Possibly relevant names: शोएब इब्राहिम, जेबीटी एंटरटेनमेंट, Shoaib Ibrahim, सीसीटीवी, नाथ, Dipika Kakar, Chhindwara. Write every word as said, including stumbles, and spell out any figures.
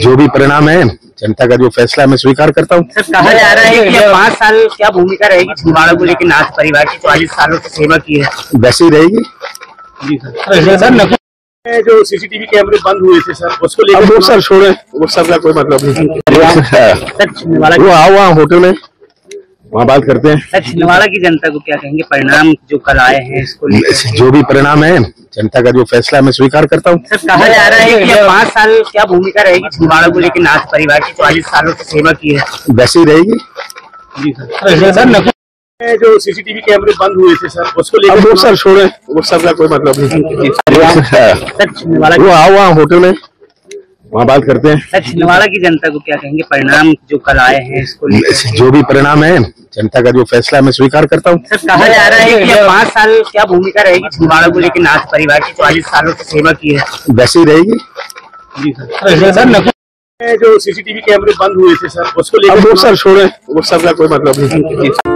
जो भी परिणाम है, जनता का जो फैसला है, मैं स्वीकार करता हूँ। कहा जा रहा है कि पाँच साल क्या भूमिका रहेगी छिंदवाड़ा को लेकर, नाथ परिवार की चालीस सालों से सेवा की है, वैसे ही रहेगी। जी सर, सर जो सीसीटीवी कैमरे बंद हुए थे सर, उसको लेकर वो सर छोड़े, वो सब का कोई मतलब नहीं। वो आओ वहाँ होटल में, वहाँ बात करते हैं। सर, छिंदवाड़ा की जनता को क्या कहेंगे, परिणाम जो कल आए हैं इसको लेकर? जो भी परिणाम है, जनता का जो फैसला है, मैं स्वीकार करता हूँ। सर, कहा जा रहा है कि पाँच साल क्या भूमिका रहेगी छिंदवाड़ा को लेकर, नाथ परिवार की चालीस सालों से सेवा की है, वैसे ही रहेगी। जी सर, सर जो सीसीटीवी कैमरे बंद हुए थे सर, उसको लेकर वो सर छोड़े, वो सब का कोई मतलब नहीं। सर, वो आओ वहाँ होटल में, वहाँ बात करते हैं। सर, छिंदवाड़ा की जनता को क्या कहेंगे, परिणाम जो कल आए हैं इसको लेकर? जो भी परिणाम है, जनता का जो फैसला है, मैं स्वीकार करता हूँ। सर, कहा जा रहा है कि पाँच साल क्या भूमिका रहेगी छिंदवाड़ा को लेकर, नाथ परिवार की चालीस सालों से सेवा की है, वैसे ही रहेगी। जी सर, सर जो सीसीटीवी कैमरे बंद हुए थे सर, उसको लेकर वो सर छोड़े, वो सब का कोई मतलब नहीं।